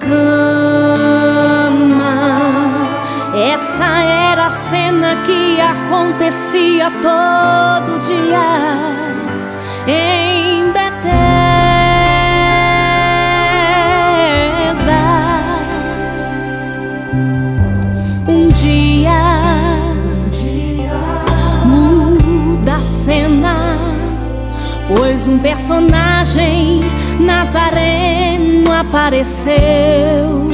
cama. Essa era a cena que acontecia todo dia em Bethesda. Um dia muda a cena, pois um personagem, Nazareno, apareceu.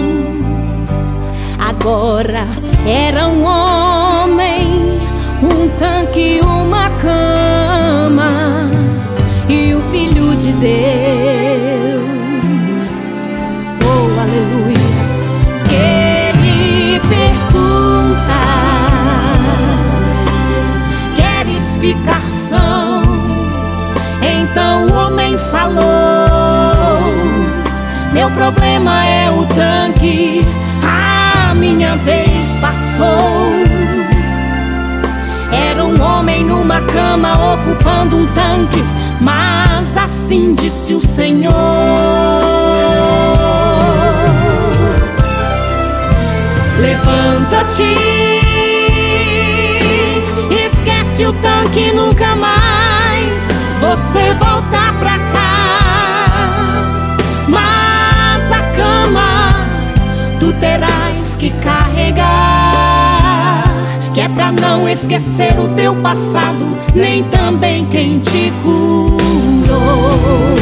Agora era um homem, um tanque, uma cama e o Filho de Deus. Oh, aleluia! Ele pergunta: queres ficar são? Então o homem falou: meu problema é o tanque, a minha vez passou. Era um homem numa cama ocupando um tanque, mas assim disse o Senhor: levanta-te, esquece o tanque, nunca mais você volta pra cá, mas a cama tu terás que carregar, que é pra não esquecer o teu passado, nem também quem te curou.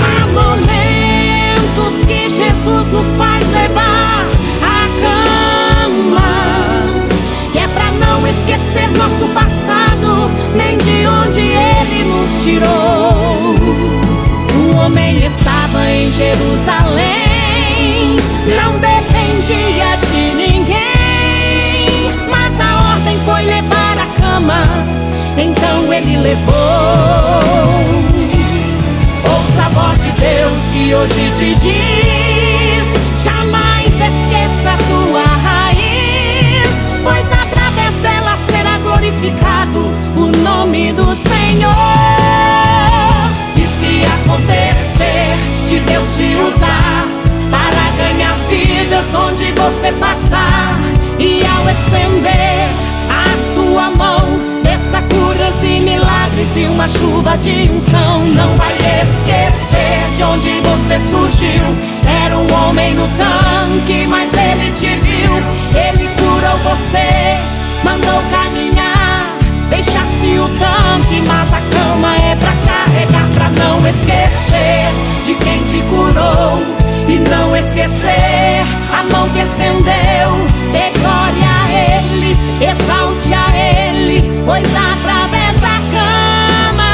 Há momentos que Jesus nos faz levar a cama, que é pra não esquecer nosso passado, nem de onde Ele nos tirou. O homem estava em Jerusalém, não dependia de ninguém, mas a ordem foi levar a cama, então ele levou. Ouça a voz de Deus que hoje te diz: jamais esqueça a tua raiz, pois através dela será glorificado o nome do Senhor. E se acontecer de Deus te usar para ganhar vidas onde você passar, e ao estender a tua mão, dessa curas e milagres e uma chuva de unção, não vai esquecer de onde você surgiu. Era um homem no tanque, mas ele te viu. Ele curou você, mandou caminhar, deixasse o tanque, mas a cama é pra carregar, pra não esquecer de quem te curou, e não esquecer a mão que estendeu. Dê glória a Ele, exalte a Ele, pois através da cama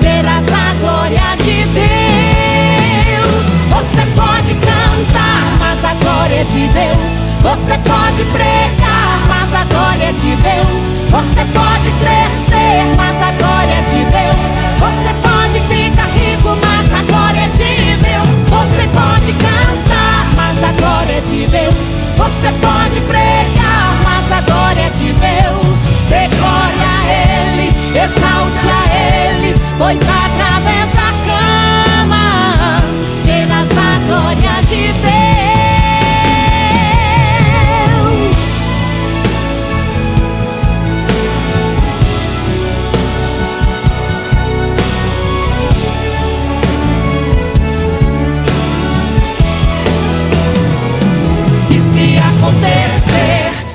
verás a glória de Deus. Você pode cantar, mas a glória é de Deus. Você pode pregar, mas a glória é de Deus. Você pode crescer, mas a glória é de Deus. Você pode ficar rico, mas a glória é de Deus. Você pode cantar, mas a glória é de Deus. Você pode pregar, mas a glória é de Deus. Dê glória a Ele, exalte a Ele, pois através da cama verás a glória de Deus.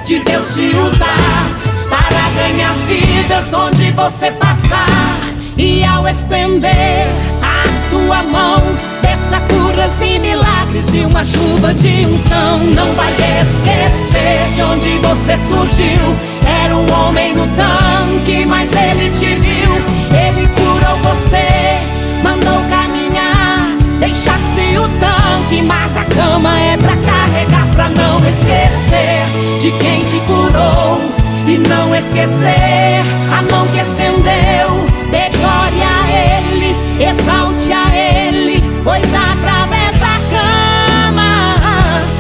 De Deus te usar para ganhar vidas onde você passar, e ao estender a tua mão, dessa curas e milagres e uma chuva de unção, não vai esquecer de onde você surgiu. Era um homem no tanque, mas ele te viu. Ele curou você, mandou caminhar, deixasse o tanque, mas a cama é pra carregar, pra não esquecer de quem te curou, e não esquecer a mão que estendeu. Dê glória a Ele, exalte a Ele, pois através da cama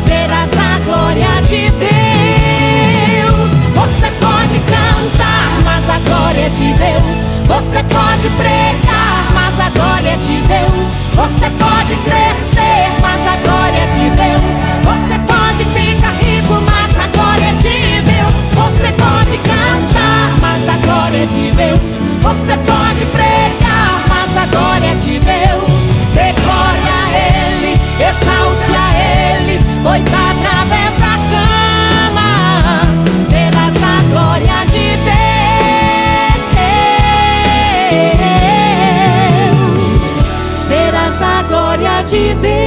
verás a glória de Deus. Você pode cantar, mas a glória é de Deus. Você pode pregar, mas a glória é de Deus. Você pode crescer, mas a de Deus.